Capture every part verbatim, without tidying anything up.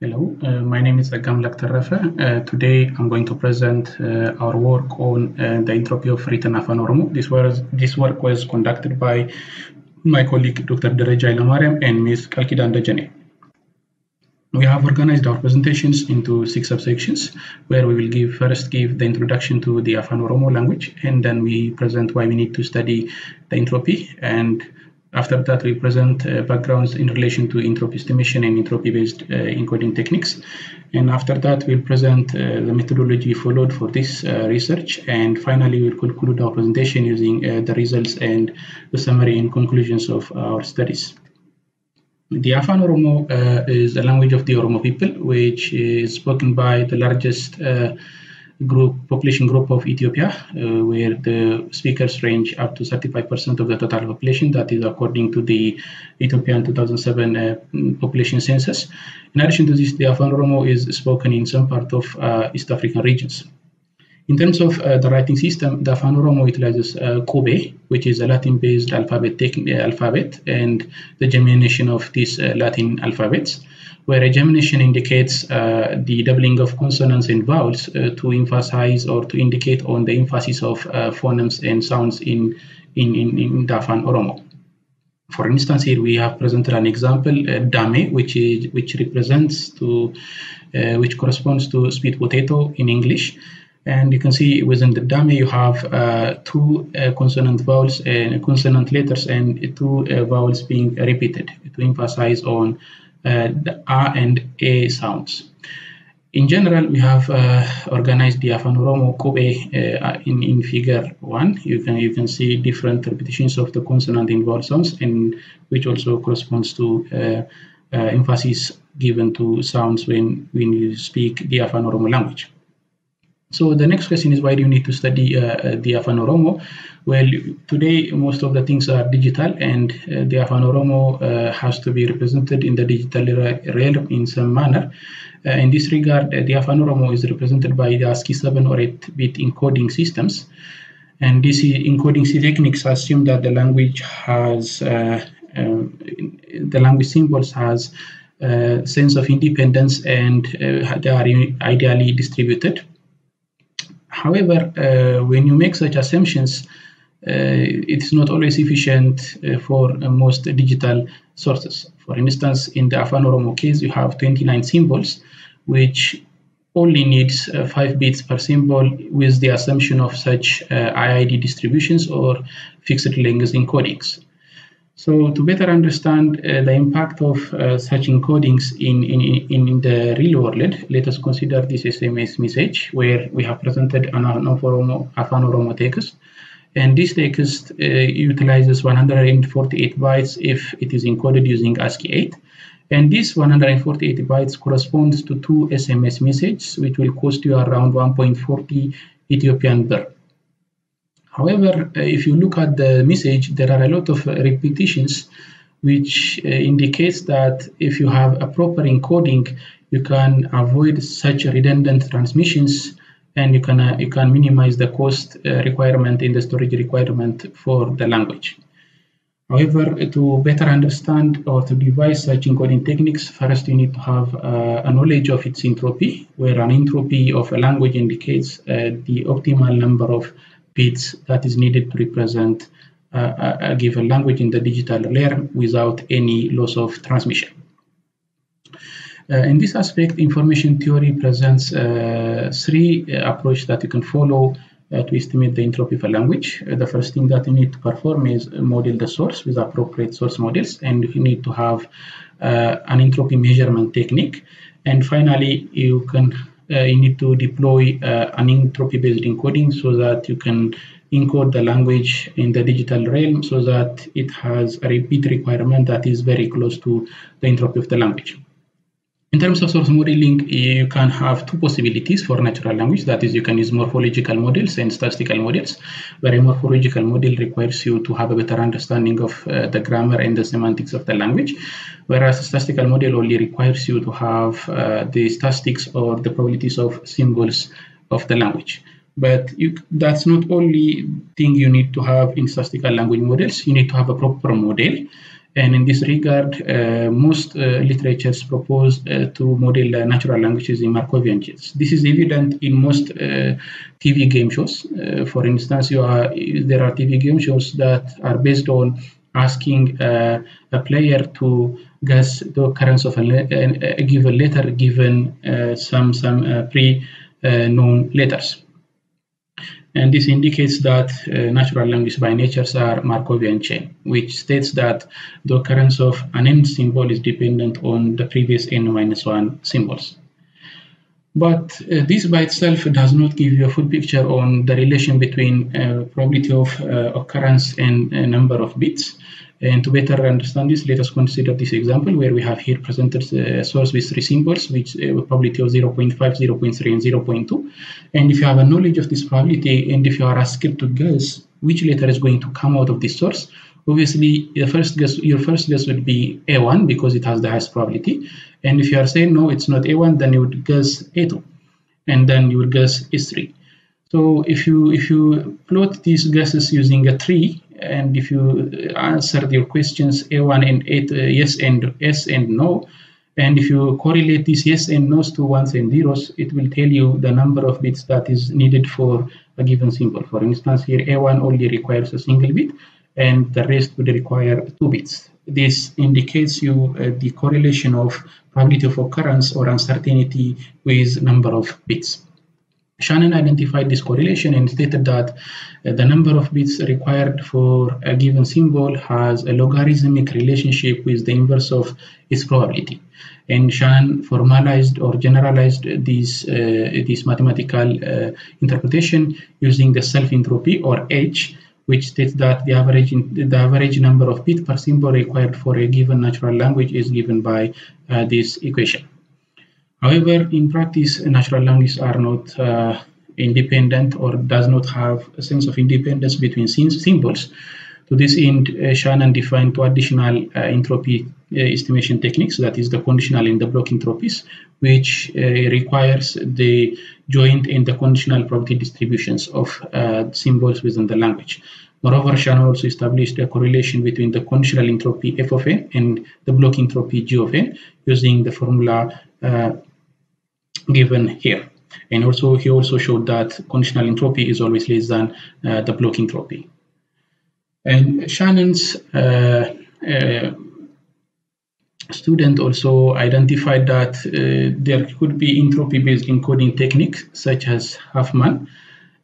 Hello, uh, my name is Agam Lakhtarrafa. Uh, today I'm going to present uh, our work on uh, the entropy of written Afan Oromo. This, was, this work was conducted by my colleague Doctor Dereje Hailemariam and Miz Kalkidan Dejenie. We have organized our presentations into six subsections, where we will give first give the introduction to the Afan Oromo language, and then we present why we need to study the entropy, and after that, we present uh, backgrounds in relation to entropy estimation and entropy-based uh, encoding techniques. And after that, we'll present uh, the methodology followed for this uh, research. And finally, we'll conclude our presentation using uh, the results and the summary and conclusions of our studies. The Afan Oromo uh, is a language of the Oromo people, which is spoken by the largest uh, group population group of Ethiopia, uh, where the speakers range up to thirty-five percent of the total population. That is according to the Ethiopian two thousand seven uh, population census. In addition to this, the Afan Oromo is spoken in some part of uh, East African regions. In terms of uh, the writing system, the Afan Oromo utilizes uh, Kobe, which is a Latin-based alphabet, uh, alphabet, and the gemination of these uh, Latin alphabets, where a gemination indicates uh, the doubling of consonants and vowels uh, to emphasize or to indicate on the emphasis of uh, phonemes and sounds in, in, in, in the Afan Oromo. For instance, here we have presented an example, uh, dame, which is which represents to, uh, which corresponds to sweet potato in English. And you can see within the dame you have uh, two uh, consonant vowels and consonant letters and two uh, vowels being repeated to emphasize on Uh, the A and A sounds. In general, we have uh, organized the Afan Oromo Kobe uh, in, in figure one. You can, you can see different repetitions of the consonant and vowel sounds, and which also corresponds to uh, uh, emphasis given to sounds when, when you speak the Afan Oromo language. So the next question is, why do you need to study uh, the Afan Oromo? Well, today most of the things are digital, and uh, the Afan Oromo uh, has to be represented in the digital realm in some manner. Uh, in this regard, uh, the Afan Oromo is represented by the ASCII seven or eight bit encoding systems. And these encoding techniques assume that the language has, uh, um, the language symbols has a sense of independence, and uh, they are ideally distributed. However, uh, when you make such assumptions, uh, it's not always efficient uh, for uh, most digital sources. For instance, in the Afan Oromo case, you have twenty-nine symbols, which only needs uh, five bits per symbol with the assumption of such uh, I I D distributions or fixed language encodings. So to better understand uh, the impact of uh, such encodings in, in, in the real world, let us consider this S M S message, where we have presented an Afan Oromo text. And this text uh, utilizes one hundred forty-eight bytes if it is encoded using ASCII eight. And this one hundred forty-eight bytes corresponds to two S M S messages, which will cost you around one point four zero Ethiopian birr. However, if you look at the message, there are a lot of repetitions, which indicates that if you have a proper encoding, you can avoid such redundant transmissions, and you can, uh, you can minimize the cost uh, requirement in the storage requirement for the language. However, to better understand or to devise such encoding techniques, first you need to have uh, a knowledge of its entropy, where an entropy of a language indicates uh, the optimal number of bits that is needed to represent uh, a given language in the digital realm without any loss of transmission. Uh, in this aspect, information theory presents uh, three uh, approaches that you can follow uh, to estimate the entropy of a language. Uh, the first thing that you need to perform is model the source with appropriate source models, and you need to have uh, an entropy measurement technique. And finally, you can Uh, you need to deploy uh, an entropy-based encoding so that you can encode the language in the digital realm so that it has a repeat requirement that is very close to the entropy of the language. In terms of source modeling, you can have two possibilities for natural language. That is, you can use morphological models and statistical models, where a morphological model requires you to have a better understanding of uh, the grammar and the semantics of the language, whereas a statistical model only requires you to have uh, the statistics or the probabilities of symbols of the language. But you, that's not only thing you need to have in statistical language models. You need to have a proper model, And in this regard, uh, most uh, literatures propose uh, to model uh, natural languages in Markovian chains. This is evident in most uh, T V game shows. Uh, for instance, you are, there are T V game shows that are based on asking uh, a player to guess the occurrence of a, a given letter given uh, some, some uh, pre-known uh, letters. And this indicates that uh, natural languages by nature are Markovian chain, which states that the occurrence of an n symbol is dependent on the previous n minus one symbols. But uh, this by itself does not give you a full picture on the relation between uh, probability of uh, occurrence and uh, number of bits. And to better understand this, let us consider this example where we have here presented a source with three symbols, which uh, probability of zero point five, zero point three, and zero point two. And if you have a knowledge of this probability, and if you are asked to guess which letter is going to come out of this source, obviously your first guess, your first guess would be A one because it has the highest probability. And if you are saying no, it's not A one, then you would guess A two, and then you would guess A three. So if you if you plot these guesses using a tree, and if you answer your questions A one and eight, uh, yes and yes and no, and if you correlate these yes and no's to ones and zeros, it will tell you the number of bits that is needed for a given symbol. For instance, here A one only requires a single bit, and the rest would require two bits. This indicates you uh, the correlation of probability of occurrence or uncertainty with number of bits. Shannon identified this correlation and stated that uh, the number of bits required for a given symbol has a logarithmic relationship with the inverse of its probability. And Shannon formalized or generalized this, uh, this mathematical uh, interpretation using the self-entropy or H, which states that the average, in, the average number of bits per symbol required for a given natural language is given by uh, this equation. However, in practice, natural languages are not uh, independent or does not have a sense of independence between symbols. To this end, uh, Shannon defined two additional uh, entropy uh, estimation techniques, that is the conditional and the block entropies, which uh, requires the joint and the conditional probability distributions of uh, symbols within the language. Moreover, Shannon also established a correlation between the conditional entropy F of n and the block entropy G of n using the formula uh, given here. And also he also showed that conditional entropy is always less than uh, the block entropy. And Shannon's uh, uh, student also identified that uh, there could be entropy-based encoding techniques such as Huffman,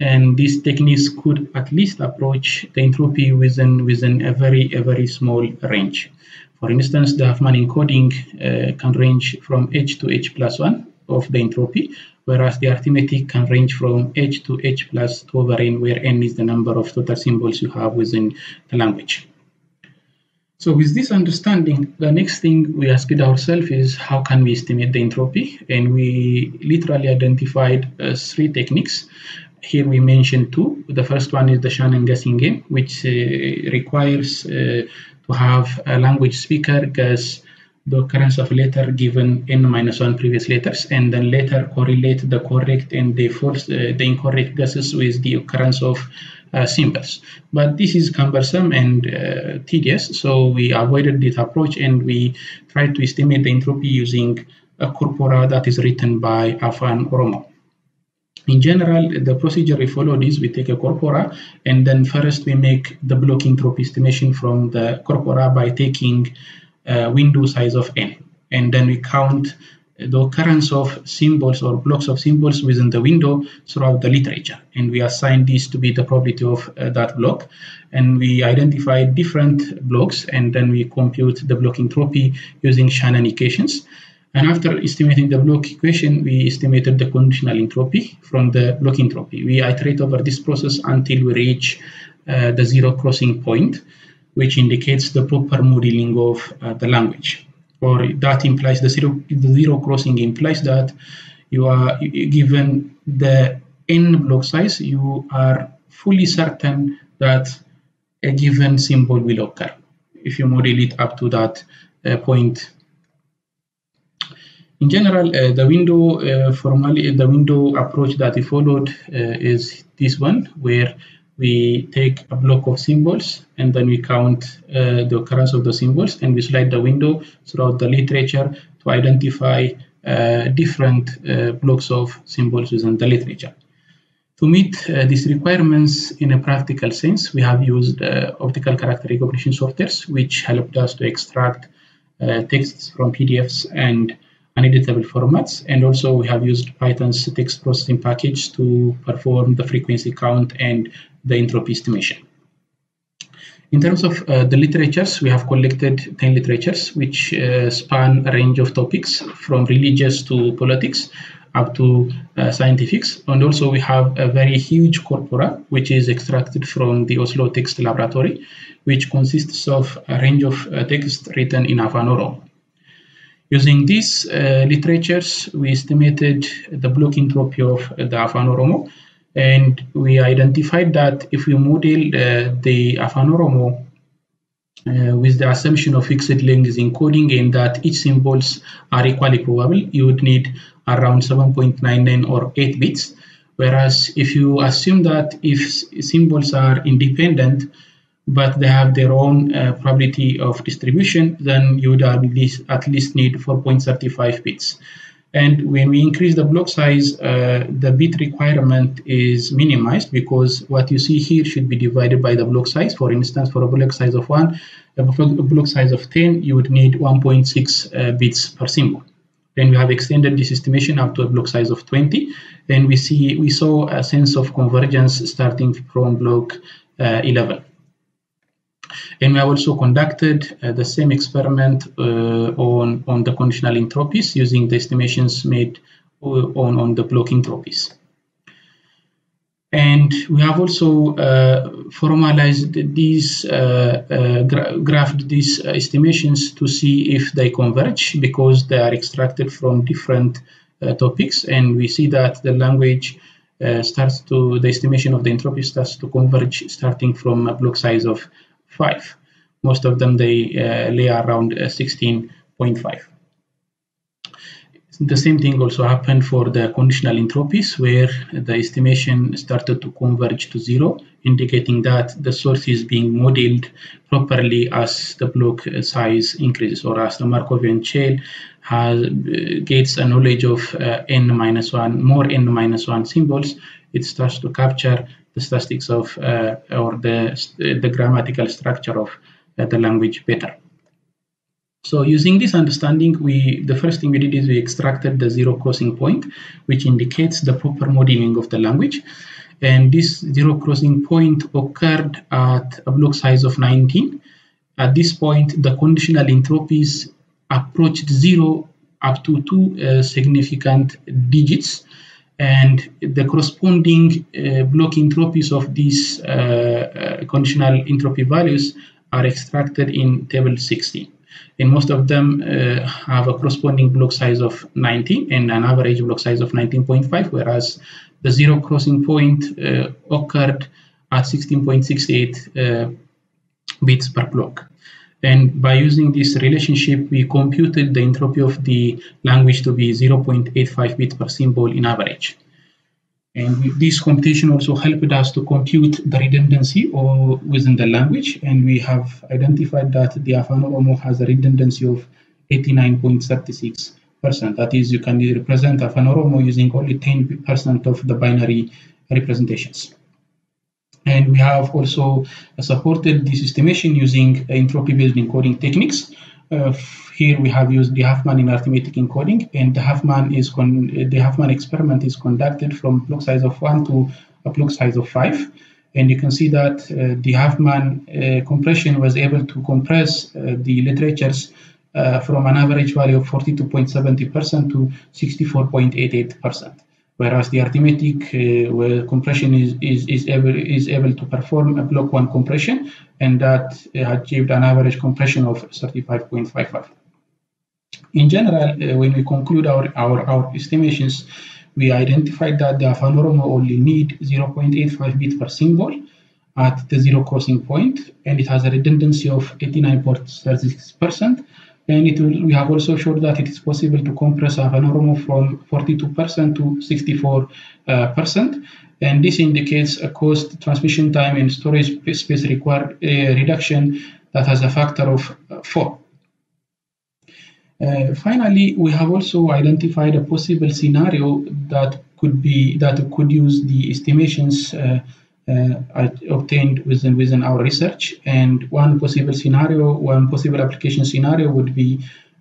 and these techniques could at least approach the entropy within within a very a very small range. For instance, the Huffman encoding uh, can range from H to H plus one of the entropy, whereas the arithmetic can range from H to H plus two over n, where n is the number of total symbols you have within the language. So with this understanding, the next thing we asked ourselves is how can we estimate the entropy? And we literally identified uh, three techniques. Here we mentioned two. The first one is the Shannon guessing game, which uh, requires uh, to have a language speaker guess the occurrence of a letter given n minus one previous letters, and then later correlate the correct and the false, uh, the incorrect guesses with the occurrence of uh, symbols. But this is cumbersome and uh, tedious, so we avoided this approach and we tried to estimate the entropy using a corpora that is written by Afan Oromo. In general, the procedure we followed is we take a corpora, and then first we make the block entropy estimation from the corpora by taking a window size of n, and then we count the occurrence of symbols or blocks of symbols within the window throughout the literature, and we assign this to be the probability of uh, that block, and we identify different blocks, and then we compute the block entropy using Shannon equations. And after estimating the block equation, we estimated the conditional entropy from the block entropy. We iterate over this process until we reach uh, the zero crossing point, which indicates the proper modeling of uh, the language. Or that implies the zero, the zero crossing implies that you are given the n block size, you are fully certain that a given symbol will occur if you model it up to that uh, point. In general, uh, the window uh, formally the window approach that we followed uh, is this one, where we take a block of symbols and then we count uh, the occurrence of the symbols, and we slide the window throughout the literature to identify uh, different uh, blocks of symbols within the literature. To meet uh, these requirements in a practical sense, we have used uh, optical character recognition softwares, which helped us to extract uh, texts from P D Fs and uneditable formats, and also we have used Python's text processing package to perform the frequency count and the entropy estimation. In terms of uh, the literatures, we have collected ten literatures, which uh, span a range of topics from religious to politics, up to uh, scientifics, and also we have a very huge corpora which is extracted from the Oslo text laboratory, which consists of a range of uh, texts written in Afan Oromo. Using these uh, literatures, we estimated the block entropy of the Afan Oromo, and we identified that if we model uh, the Afan Oromo Uh, with the assumption of fixed language encoding and that each symbols are equally probable, you would need around seven point nine nine or eight bits. Whereas if you assume that if symbols are independent but they have their own uh, probability of distribution, then you would at least, at least need four point three five bits. And when we increase the block size, uh, the bit requirement is minimized, because what you see here should be divided by the block size. For instance, for a block size of one, a block size of ten, you would need one point six uh, bits per symbol. Then we have extended this estimation up to a block size of twenty. Then we see we saw a sense of convergence starting from block uh, eleven. And we have also conducted uh, the same experiment uh, on, on the conditional entropies using the estimations made on, on the block entropies. And we have also uh, formalized these, uh, uh, gra graphed these estimations to see if they converge, because they are extracted from different uh, topics, and we see that the language uh, starts to, the estimation of the entropy starts to converge starting from a block size of five. Most of them they uh, lay around uh, sixteen point five. The same thing also happened for the conditional entropies, where the estimation started to converge to zero, indicating that the source is being modeled properly as the block size increases, or as the Markovian chain has, gets a knowledge of uh, n minus one, more n minus one symbols. It starts to capture the statistics of uh, or the, the grammatical structure of uh, the language better. So using this understanding, we the first thing we did is we extracted the zero crossing point, which indicates the proper modeling of the language. And this zero crossing point occurred at a block size of nineteen. At this point, the conditional entropies approached zero up to two uh, significant digits, and the corresponding uh, block entropies of these uh, uh, conditional entropy values are extracted in table sixteen. And most of them uh, have a corresponding block size of nineteen and an average block size of nineteen point five, whereas the zero crossing point uh, occurred at sixteen point six eight uh, bits per block. And by using this relationship, we computed the entropy of the language to be zero point eight five bits per symbol in average. And this computation also helped us to compute the redundancy or within the language. And we have identified that the Afan Oromo has a redundancy of eighty-nine point three six percent. That is, you can represent Afan Oromo using only ten percent of the binary representations. And we have also supported this estimation using entropy-based encoding techniques. Uh, here we have used the Huffman in arithmetic encoding, and the Huffman is con the Huffman experiment is conducted from block size of one to a block size of five, and you can see that uh, the Huffman uh, compression was able to compress uh, the literatures uh, from an average value of forty-two point seven zero percent to sixty-four point eight eight percent. Whereas the arithmetic uh, where compression is, is, is, able, is able to perform a block one compression, and that uh, achieved an average compression of thirty-five point five five. In general, uh, when we conclude our, our, our estimations, we identified that the Afan Oromo only need zero point eight five bits per symbol at the zero crossing point, and it has a redundancy of eighty-nine point three six percent. And it will, we have also showed that it is possible to compress Afan Oromo from forty-two percent to sixty-four percent. Uh, and this indicates a cost, transmission time, and storage space required uh, reduction that has a factor of uh, four. Uh, finally, we have also identified a possible scenario that could be that could use the estimations uh, uh, obtained within within our research. And one possible scenario, one possible application scenario would be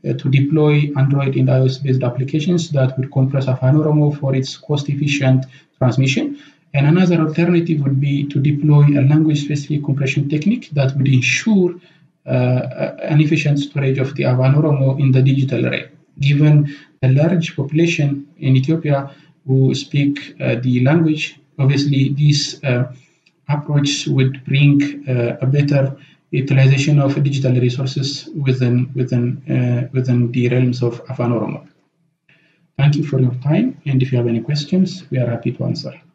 uh, to deploy Android and iOS-based applications that would compress Afan Oromo for its cost-efficient transmission. And another alternative would be to deploy a language-specific compression technique that would ensure Uh, an efficient storage of the Afan Oromo in the digital array. Given the large population in Ethiopia who speak uh, the language, obviously this uh, approach would bring uh, a better utilization of digital resources within within uh, within the realms of Afan Oromo. Thank you for your time, and if you have any questions, we are happy to answer.